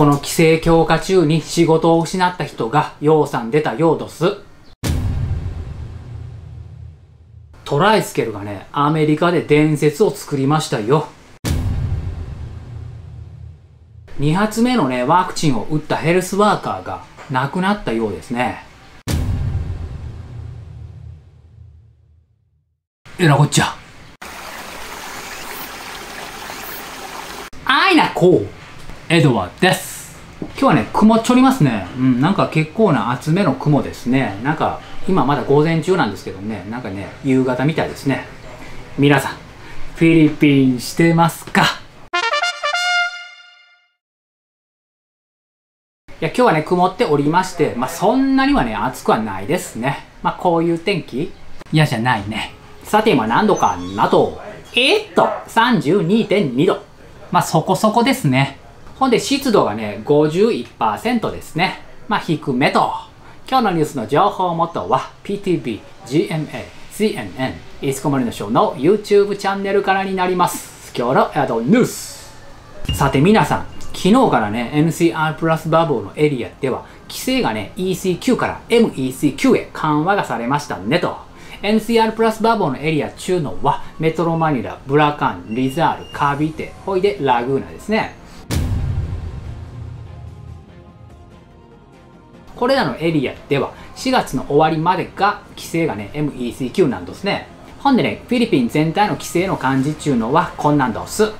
この規制強化中に仕事を失った人がようさん出たようどす。トライスケルがね、アメリカで伝説を作りましたよ。2発目のね、ワクチンを打ったヘルスワーカーが亡くなったようですね。えらこっちゃ。アイナコーエドワーです。今日はね、雲っちょりますね。うん、なんか結構な厚めの雲ですね。なんか、今まだ午前中なんですけどね、なんかね、夕方みたいですね。皆さん、フィリピンしてますか？いや、今日はね、曇っておりまして、まあ、そんなにはね、暑くはないですね。まあ、こういう天気嫌じゃないね。さて、今何度かなと。32.2 度。まあ、そこそこですね。ほんで、湿度がね、51% ですね。まあ、低めと。今日のニュースの情報元は、PTV、GMA、CNN、いつこまりのショーの YouTube チャンネルからになります。今日のニュース。さて、皆さん。昨日からね、NCR プラスバブルのエリアでは、規制がね、ECQ から MECQ へ緩和がされましたねと。NCR プラスバブルのエリア中のは、メトロマニラ、ブラカン、リザール、カビテ、ほいでラグーナですね。これらのエリアでは、4月の終わりまでが、規制がね、MECQ なんですね。ほんでね、フィリピン全体の規制の感じ中のは、こんなんどす。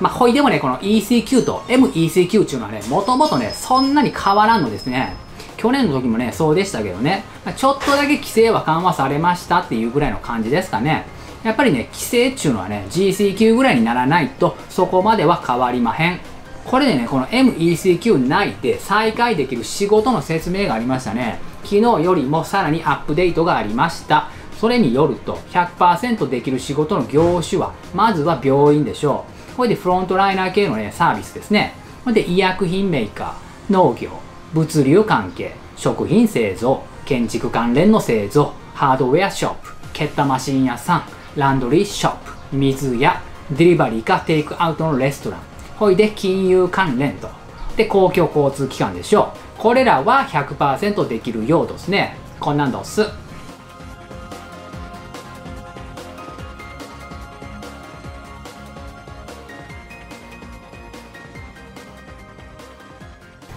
まあ、ほいでもね、この ECQ と MECQ っていうのはね、もともとね、そんなに変わらんのですね。去年の時もね、そうでしたけどね、ちょっとだけ規制は緩和されましたっていうぐらいの感じですかね。やっぱりね、規制っていうのはね、GCQ ぐらいにならないと、そこまでは変わりまへん。これでね、この MECQ 内で再開できる仕事の説明がありましたね。昨日よりもさらにアップデートがありました。それによると、100% できる仕事の業種は、まずは病院でしょう。これでフロントライナー系の、ね、サービスですね。これで医薬品メーカー、農業、物流関係、食品製造、建築関連の製造、ハードウェアショップ、蹴ったマシン屋さん、ランドリーショップ、水屋、デリバリーかテイクアウトのレストラン。ほいで金融関連と。で、公共交通機関でしょう。これらは 100% できるようですね。こんなんどす。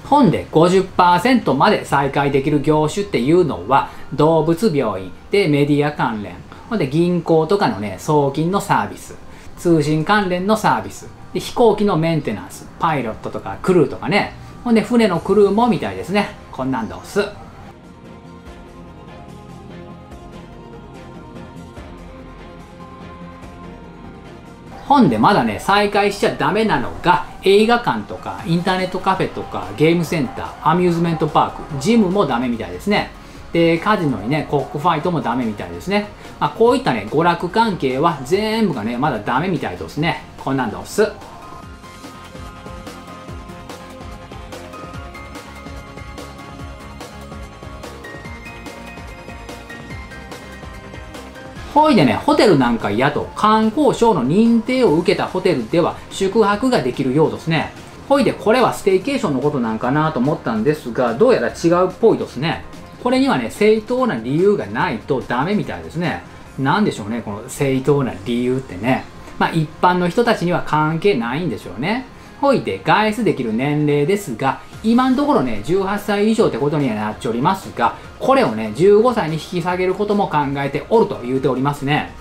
ほんで 50% まで再開できる業種っていうのは動物病院でメディア関連、ほんで銀行とかのね、送金のサービス、通信関連のサービスで、飛行機のメンテナンス、パイロットとかクルーとかね、ほんで船のクルーもみたいですね。こんなんどす。ほんでまだね、再開しちゃダメなのが映画館とかインターネットカフェとかゲームセンター、アミューズメントパーク、ジムもダメみたいですね。で、カジノにね、コックファイトもダメみたいですね。まあ、こういったね、娯楽関係は全部がね、まだダメみたいですね。こんなんどす。ほいでね、ホテルなんかやと観光省の認定を受けたホテルでは宿泊ができるようですね。ほいでこれはステイケーションのことなんかなと思ったんですが、どうやら違うっぽいですね。これにはね、正当な理由がないとダメみたいですね。なんでしょうね、この正当な理由ってね。まあ一般の人たちには関係ないんでしょうね。ほいで外出できる年齢ですが、今のところね、18歳以上ってことにはなっちゃおりますが、これをね、15歳に引き下げることも考えておると言うておりますね。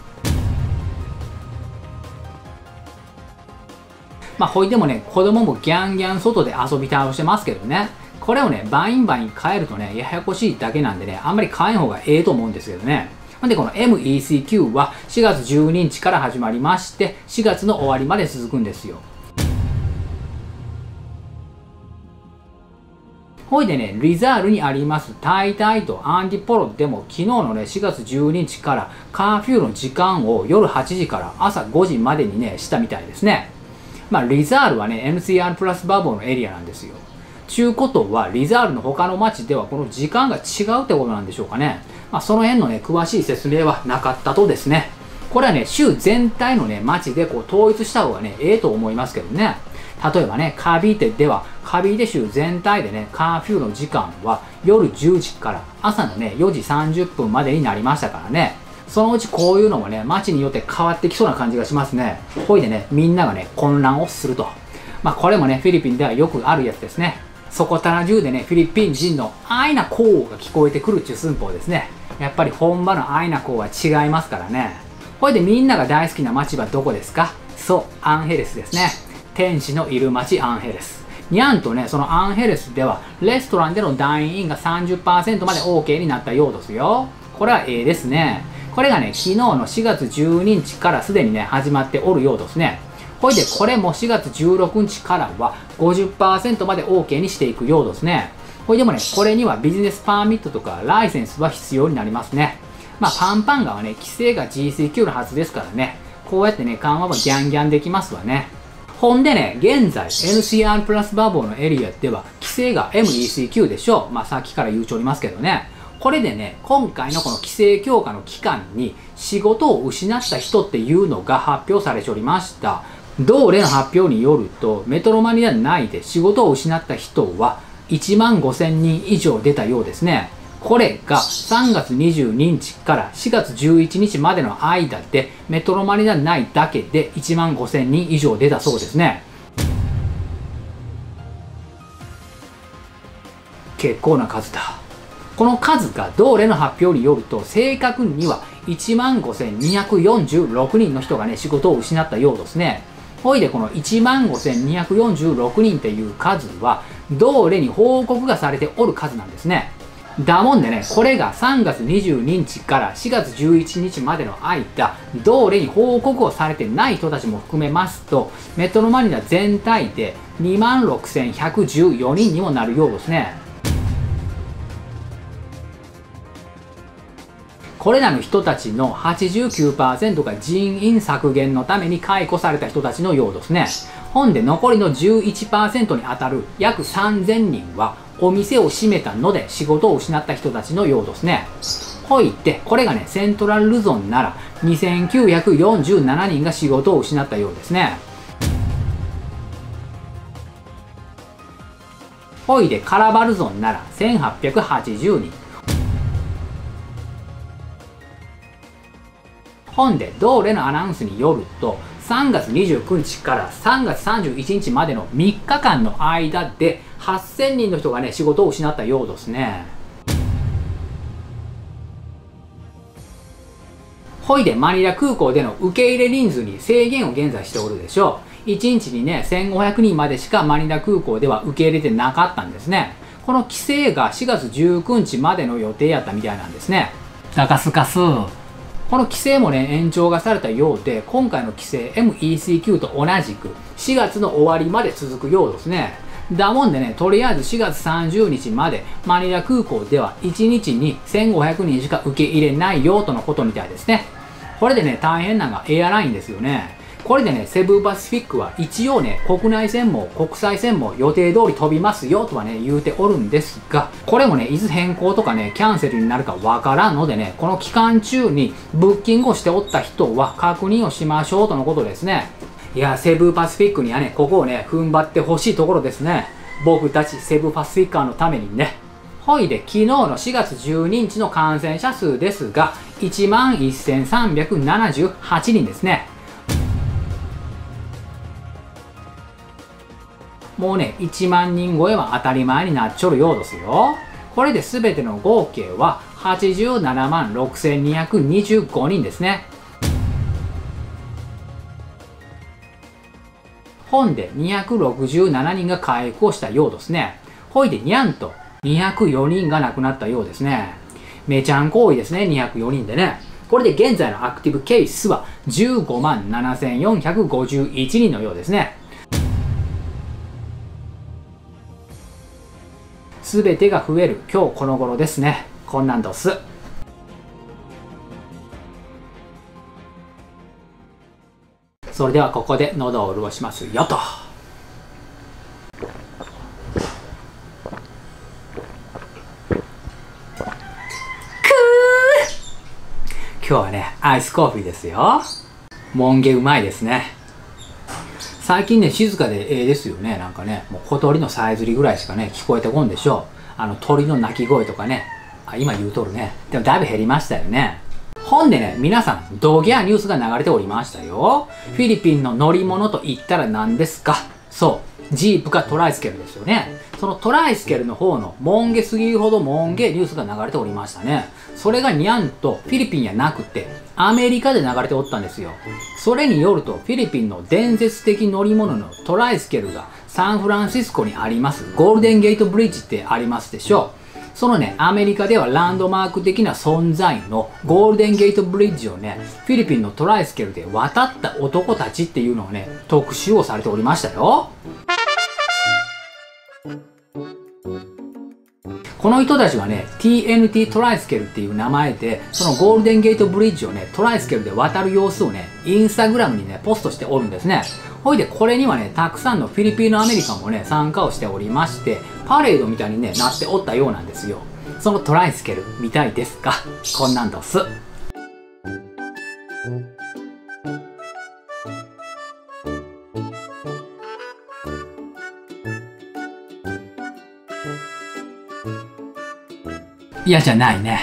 まあ、ほいでもね、子供もギャンギャン外で遊び倒してますけどね、これをね、バインバイン変えるとね、ややこしいだけなんでね、あんまり変えん方がええと思うんですけどね。ほんで、この MECQ は4月12日から始まりまして、4月の終わりまで続くんですよ。ほいでね、リザールにありますタイタイとアンディポロでも昨日のね、4月12日からカーフューの時間を夜8時から朝5時までにね、したみたいですね。まあ、リザールはね、NCR プラスバブルのエリアなんですよ。ちゅうことは、リザールの他の町ではこの時間が違うってことなんでしょうかね。まあ、その辺のね、詳しい説明はなかったとですね。これはね、州全体のね、街でこう統一した方がね、ええと思いますけどね。例えばね、カビテでは、カビテ州全体でね、カーフューの時間は夜10時から朝のね、4時30分までになりましたからね。そのうちこういうのもね、街によって変わってきそうな感じがしますね。ほいでね、みんながね、混乱をすると。まあこれもね、フィリピンではよくあるやつですね。そこたら中でね、フィリピン人のアイナコーが聞こえてくるっていう寸法ですね。やっぱり本場のアイナコーは違いますからね。ほいでみんなが大好きな街はどこですか？そう、アンヘレスですね。天使のいる街アンヘレス。にゃんとね、そのアンヘレスでは、レストランでのダインインが 30% まで OK になったようですよ。これはええですね。これがね、昨日の4月12日からすでにね、始まっておるようですね。ほいで、これも4月16日からは 50% まで OK にしていくようですね。ほいでもね、これにはビジネスパーミットとかライセンスは必要になりますね。まあ、パンパンがはね、規制が GCQ のはずですからね。こうやってね、緩和もギャンギャンできますわね。ほんでね、現在 NCR プラスバボーのエリアでは規制が MECQ でしょう。まあさっきから言うちょりますけどね。これでね、今回のこの規制強化の期間に仕事を失った人っていうのが発表されておりました。同例の発表によると、メトロマニア内で仕事を失った人は15,000人以上出たようですね。これが3月22日から4月11日までの間でメトロマニア内だけで15,000人以上出たそうですね。結構な数だ。この数が同例の発表によると正確には15,246人の人がね仕事を失ったようですね。ほいでこの15,246人っていう数は同例に報告がされておる数なんですね。だもんでね、これが3月22日から4月11日までの間、同例に報告をされてない人たちも含めますと、メトロマニラ全体で 26,114 人にもなるようですね。これらの人たちの 89% が人員削減のために解雇された人たちのようですね。ほんで残りの 11% に当たる約 3,000 人は、お店を閉めたので仕事を失った人たちのようですね。ほいで、これがね、セントラルルゾンなら2,947人が仕事を失ったようですね。ほいで、カラバルゾンなら1,880人。ほんで、同例のアナウンスによると、3月29日から3月31日までの3日間の間で8,000 人の人がね仕事を失ったようですね。ほいでマニラ空港での受け入れ人数に制限を現在しておるでしょう。1日にね 1,500 人までしかマニラ空港では受け入れてなかったんですね。この規制が4月19日までの予定やったみたいなんですね。だかすかす。この規制もね、延長がされたようで、今回の規制 MECQ と同じく4月の終わりまで続くようですね。だもんでね、とりあえず4月30日までマニラ空港では1日に 1,500 人しか受け入れないよとのことみたいですね。これでね、大変なのがエアラインですよね。これでね、セブンパシフィックは一応ね、国内線も国際線も予定通り飛びますよとはね、言うておるんですが、これもね、いつ変更とかね、キャンセルになるかわからんのでね、この期間中にブッキングをしておった人は確認をしましょうとのことですね。いや、セブンパシフィックにはね、ここをね、踏ん張ってほしいところですね。僕たちセブンパシフィッカーのためにね。ほいで、昨日の4月12日の感染者数ですが、11,378 人ですね。もうね、1万人超えは当たり前になっちょるようですよ。これで全ての合計は 876,225 人ですね。ほんで267人が解雇したようですね。ほいでにゃんと204人が亡くなったようですね。めちゃんこ多いですね、204人でね。これで現在のアクティブケースは 157,451 人のようですね。すべてが増える今日この頃ですね。こんなんどす。それではここで喉を潤しますよと。くー。今日はね、アイスコーヒーですよ。もんげうまいですね。最近ね、静かでええですよね。なんかね、もう小鳥のさえずりぐらいしかね、聞こえてこんでしょう。鳥の鳴き声とかね。あ、今言うとるね。でもだいぶ減りましたよね。ほんでね、皆さん、動画やニュースが流れておりましたよ。フィリピンの乗り物と言ったら何ですか？そう、ジープかトライスケルですよね。そのトライスケルの方の、もんげすぎるほどもんげニュースが流れておりましたね。それがにゃんとフィリピンやなくて、アメリカで流れておったんですよ。それによると、フィリピンの伝説的乗り物のトライスケルが、サンフランシスコにあります、ゴールデンゲートブリッジってありますでしょう。そのね、アメリカではランドマーク的な存在のゴールデンゲートブリッジをね、フィリピンのトライスケルで渡った男たちっていうのをね、特集をされておりましたよ。この人たちはね、TNT トライスケルっていう名前で、そのゴールデンゲートブリッジをね、トライスケルで渡る様子をね、インスタグラムにね、ポストしておるんですね。ほいで、これにはね、たくさんのフィリピンのアメリカンもね、参加をしておりまして、パレードみたいにね、なっておったようなんですよ。そのトライスケル、見たいですか？こんなんどす。嫌じゃないね。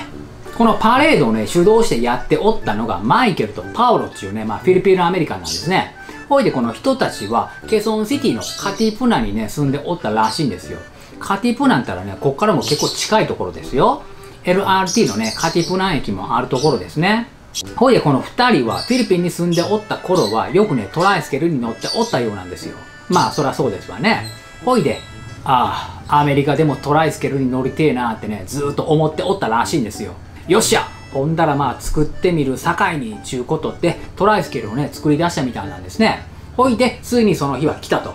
このパレードをね、主導してやっておったのが、マイケルとパオロっていうね、まあ、フィリピンのアメリカンなんですね。ほいでこの人たちはケソンシティのカティプナにね、住んでおったらしいんですよ。カティプナンたらね、こっからも結構近いところですよ。LRT のね、カティプナン駅もあるところですね。ほいでこの2人はフィリピンに住んでおった頃はよくね、トライスケルに乗っておったようなんですよ。まあそりゃそうですわね。ほいで、ああ、アメリカでもトライスケルに乗りてえなーってね、ずーっと思っておったらしいんですよ。よっしゃ！ほんだらまあ作ってみる境にちゅうことでトライスケルをね作り出したみたいなんですね。ほいでついにその日は来たと。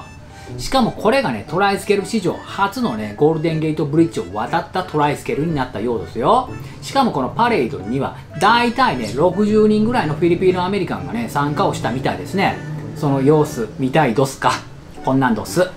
しかもこれがねトライスケル史上初のねゴールデンゲートブリッジを渡ったトライスケルになったようですよ。しかもこのパレードには大体ね60人ぐらいのフィリピンのアメリカンがね参加をしたみたいですね。その様子見たいどすか？こんなんどす。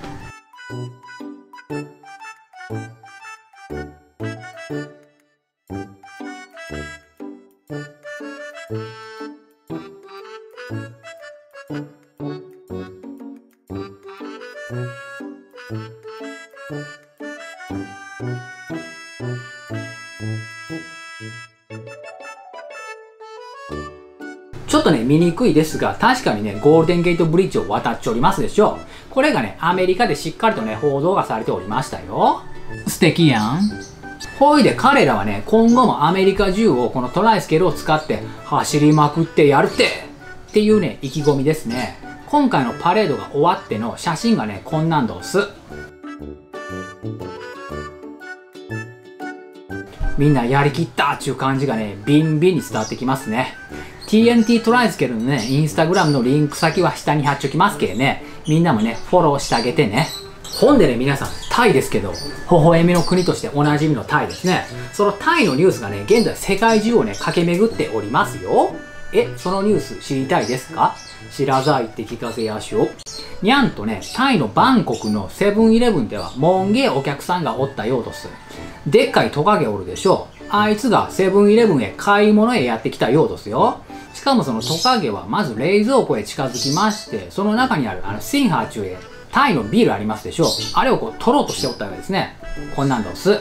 ちょっとね、見にくいですが、確かにね、ゴールデンゲートブリッジを渡っておりますでしょう。これがね、アメリカでしっかりとね、報道がされておりましたよ。素敵やん。ほいで彼らはね、今後もアメリカ中をこのトライスケルを使って走りまくってやるっていうね、意気込みですね。今回のパレードが終わっての写真がね、こんなんどす。みんなやりきったっていう感じがね、ビンビンに伝わってきますね。TNT トライスケルのね、インスタグラムのリンク先は下に貼っちょきますけどね。みんなもね、フォローしてあげてね。ほんでね、皆さん、タイですけど、微笑みの国としておなじみのタイですね。そのタイのニュースがね、現在世界中をね、駆け巡っておりますよ。そのニュース知りたいですか？知らざいって聞かせやしょ。にゃんとね、タイのバンコクのセブンイレブンでは、もんげお客さんがおったようとす。でっかいトカゲおるでしょ。あいつがセブンイレブンへ買い物へやってきたようとすよ。しかもそのトカゲはまず冷蔵庫へ近づきまして、その中にあるシンハーチュウへ、タイのビールありますでしょ。あれをこう取ろうとしておったわけですね。こんなんどす。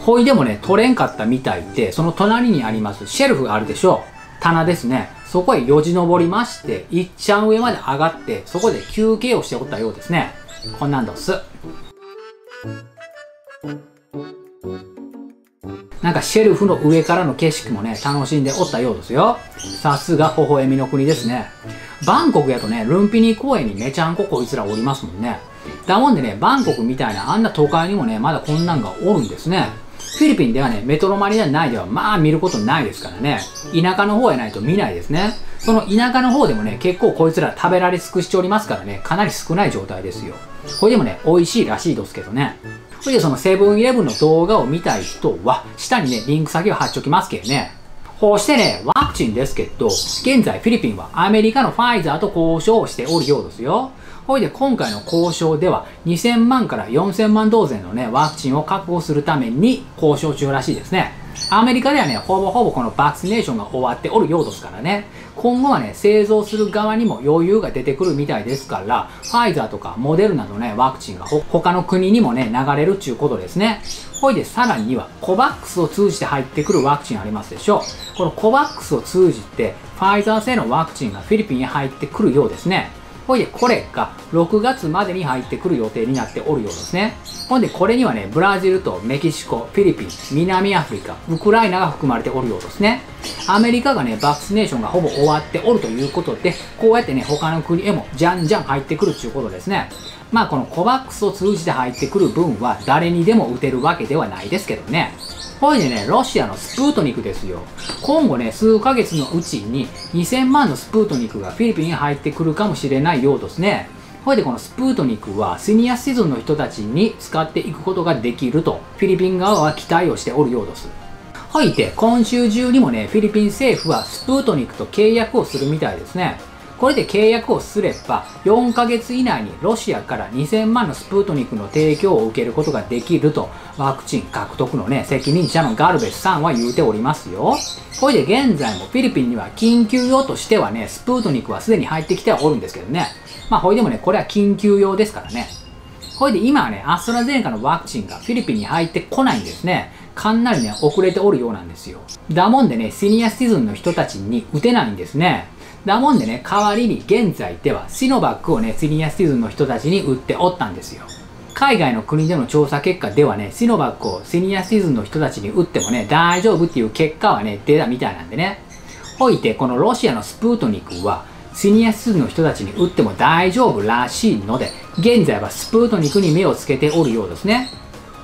ほいでもね、取れんかったみたいで、その隣にありますシェルフがあるでしょ。棚ですね。そこへよじ登りまして、いっちゃん上まで上がって、そこで休憩をしておったようですね。こんなんどす。なんかシェルフの上からの景色もね、楽しんでおったようですよ。さすが微笑みの国ですね。バンコクやとね、ルンピニ公園にめちゃんここいつらおりますもんね。だもんでね、バンコクみたいなあんな都会にもね、まだこんなんがおるんですね。フィリピンではね、メトロマニア内ではまあ見ることないですからね。田舎の方やないと見ないですね。その田舎の方でもね、結構こいつら食べられ尽くしておりますからね、かなり少ない状態ですよ。これでもね、美味しいらしいですけどね。それでそのセブンイレブンの動画を見たい人は、下にね、リンク先を貼っちょきますけどね。こうしてね、ワクチンですけど、現在フィリピンはアメリカのファイザーと交渉をしておるようですよ。ほいで今回の交渉では2000万から4000万ドーゼンのね、ワクチンを確保するために交渉中らしいですね。アメリカではね、ほぼほぼこのバクシネーションが終わっておるようですからね。今後はね、製造する側にも余裕が出てくるみたいですから、ファイザーとかモデルなどね、ワクチンが他の国にもね、流れるっていうことですね。ほいで、さらには、コバックスを通じて入ってくるワクチンありますでしょ。このコバックスを通じて、ファイザー製のワクチンがフィリピンへ入ってくるようですね。ほいで、これが6月までに入ってくる予定になっておるようですね。ほんで、これにはね、ブラジルとメキシコ、フィリピン、南アフリカ、ウクライナが含まれておるようですね。アメリカがね、バクシネーションがほぼ終わっておるということで、こうやってね、他の国へもじゃんじゃん入ってくるということですね。まあ、このコバックスを通じて入ってくる分は誰にでも打てるわけではないですけどね。ほいでね、ロシアのスプートニクですよ。今後ね、数ヶ月のうちに2000万のスプートニクがフィリピンに入ってくるかもしれないようですね。ほいでこのスプートニクはシニアシズンの人たちに使っていくことができるとフィリピン側は期待をしておるようです。ほいで今週中にもね、フィリピン政府はスプートニクと契約をするみたいですね。これで契約をすれば4ヶ月以内にロシアから2000万のスプートニクの提供を受けることができるとワクチン獲得のね、責任者のガルベスさんは言うておりますよ。これで現在もフィリピンには緊急用としてはね、スプートニクはすでに入ってきてはおるんですけどね。まあほいでもね、これは緊急用ですからね。ほいで今はね、アストラゼネカのワクチンがフィリピンに入ってこないんですね。かなりね、遅れておるようなんですよ。だもんでね、シニアシチズンの人たちに打てないんですね。だもんでね、代わりに現在ではシノバックをね、シニアシチズンの人たちに打っておったんですよ。海外の国での調査結果ではね、シノバックをシニアシチズンの人たちに打ってもね、大丈夫っていう結果はね、出たみたいなんでね。ほいで、このロシアのスプートニクは、シニアシチズンの人たちに打っても大丈夫らしいので、現在はスプートニクに目をつけておるようですね。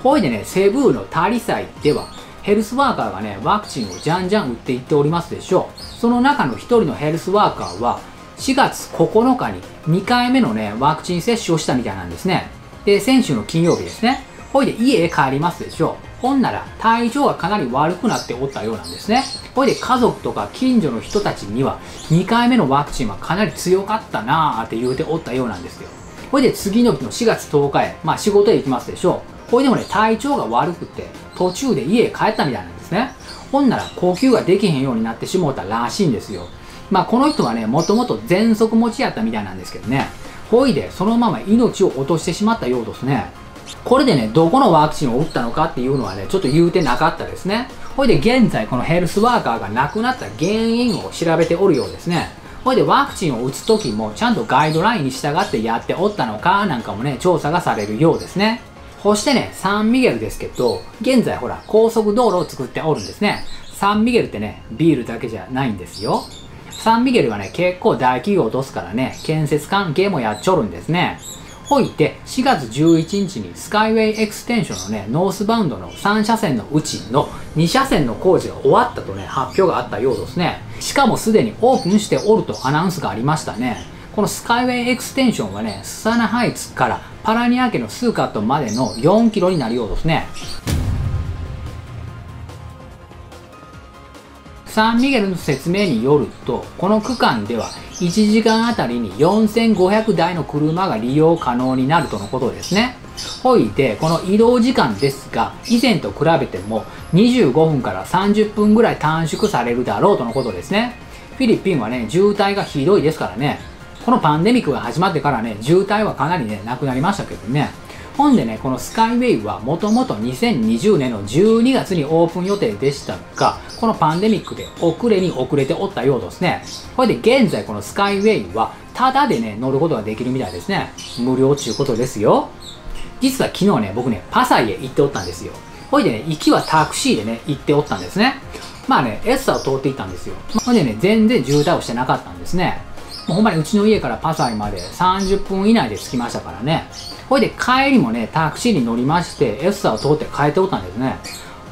ほいでね、セブーのタリサイでは、ヘルスワーカーがね、ワクチンをじゃんじゃん打っていっておりますでしょう。その中の一人のヘルスワーカーは、4月9日に2回目のね、ワクチン接種をしたみたいなんですね。で、先週の金曜日ですね。ほいで家へ帰りますでしょう。ほんなら、体調がかなり悪くなっておったようなんですね。ほいで家族とか近所の人たちには、2回目のワクチンはかなり強かったなーって言うておったようなんですよ。ほいで次の日の4月10日へ、まあ仕事へ行きますでしょう。ほいでもね、体調が悪くて、途中で家へ帰ったみたいなんですね。ほんなら呼吸ができへんようになってしもうたらしいんですよ。まあこの人はね、もともと喘息持ちやったみたいなんですけどね。ほいでそのまま命を落としてしまったようですね。これでね、どこのワクチンを打ったのかっていうのはね、ちょっと言うてなかったですね。ほいで現在このヘルスワーカーが亡くなった原因を調べておるようですね。ほいでワクチンを打つ時もちゃんとガイドラインに従ってやっておったのかなんかもね、調査がされるようですね。そしてね、サンミゲルですけど、現在ほら、高速道路を作っておるんですね。サンミゲルってね、ビールだけじゃないんですよ。サンミゲルはね、結構大企業を落とすからね、建設関係もやっちょるんですね。ほいで、4月11日にスカイウェイエクステンションのね、ノースバウンドの3車線のうちの2車線の工事が終わったとね、発表があったようですね。しかもすでにオープンしておるとアナウンスがありましたね。このスカイウェイエクステンションはね、スサナハイツからパラニア家のスーカットまでの4キロになるようですね。サンミゲルの説明によると、この区間では1時間あたりに4500台の車が利用可能になるとのことですね。ほいで、この移動時間ですが、以前と比べても25分から30分ぐらい短縮されるだろうとのことですね。フィリピンはね、渋滞がひどいですからね。このパンデミックが始まってからね、渋滞はかなりね、なくなりましたけどね。ほんでね、このスカイウェイはもともと2020年の12月にオープン予定でしたが、このパンデミックで遅れておったようですね。これで現在このスカイウェイは、タダでね、乗ることができるみたいですね。無料っていうことですよ。実は昨日ね、僕ね、パサイへ行っておったんですよ。ほいでね、行きはタクシーでね、行っておったんですね。まあね、エッサを通っていったんですよ。ほんでね、全然渋滞をしてなかったんですね。もうほんまにうちの家からパサイまで30分以内で着きましたからね。ほいで帰りもね、タクシーに乗りまして、エッサを通って帰っておったんですね。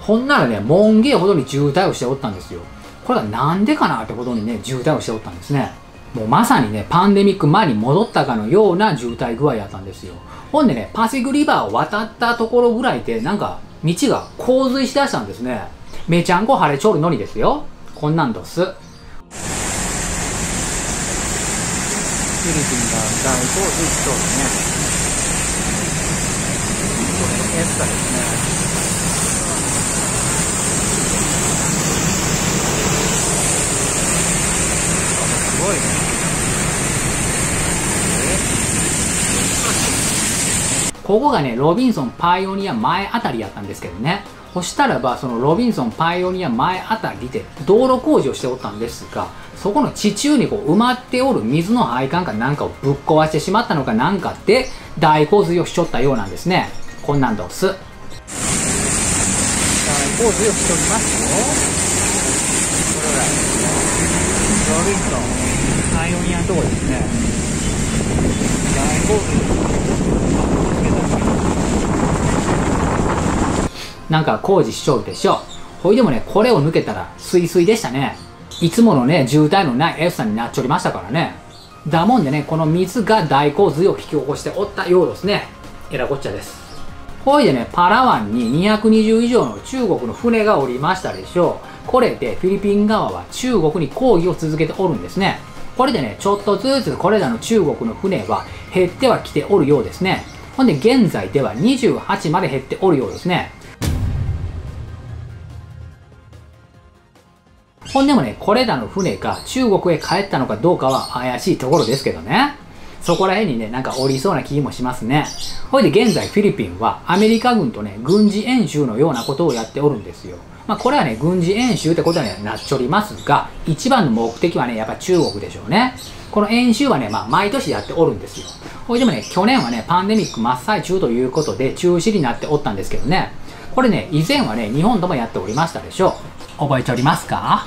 ほんならね、門限ほどに渋滞をしておったんですよ。これがなんでかなってほどにね、渋滞をしておったんですね。もうまさにね、パンデミック前に戻ったかのような渋滞具合やったんですよ。ほんでね、パシグリバーを渡ったところぐらいで、なんか道が洪水しだしたんですね。めちゃんこ晴れちょるのにですよ。こんなんどす。フィリピンが第5と1等ですね。エスカですね。すごいね。ここがね、ロビンソンパイオニア前あたりやったんですけどね。そしたらば、そのロビンソンパイオニア前あたりで道路工事をしておったんですが、そこの地中にこう埋まっておる水の配管かなんかをぶっ壊してしまったのかなんかで大洪水をしちょったようなんですね。こんなんどうす。大洪水をしちょりますよ。ロビンソンパイオニアのとこですね。なんか工事しちょるでしょ。ほいでもね、これを抜けたらスイスイでしたね。いつものね、渋滞のないエフサになっちょりましたからね。だもんでね、この水が大洪水を引き起こしておったようですね。えらこっちゃです。ほいでね、パラワンに220以上の中国の船がおりましたでしょう。これでフィリピン側は中国に抗議を続けておるんですね。これでね、ちょっとずつこれらの中国の船は減ってはきておるようですね。ほんで現在では28まで減っておるようですね。ほんでもね、これらの船が中国へ帰ったのかどうかは怪しいところですけどね。そこら辺にね、なんかおりそうな気もしますね。ほいで現在フィリピンはアメリカ軍とね、軍事演習のようなことをやっておるんですよ。まあこれはね、軍事演習ってことにはなっちょりますが、一番の目的はね、やっぱ中国でしょうね。この演習はね、まあ毎年やっておるんですよ。ほいでもね、去年はね、パンデミック真っ最中ということで中止になっておったんですけどね。これね、以前はね、日本ともやっておりましたでしょう。覚えておりますか？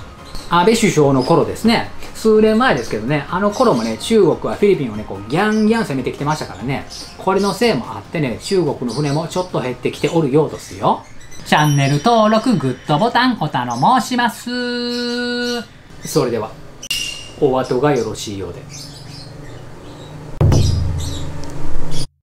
安倍首相の頃ですね。数年前ですけどね、あの頃もね、中国はフィリピンをね、こうギャンギャン攻めてきてましたからね。これのせいもあってね、中国の船もちょっと減ってきておるようですよ。チャンネル登録、グッドボタン、お頼申します。それでは、お後がよろしいようで。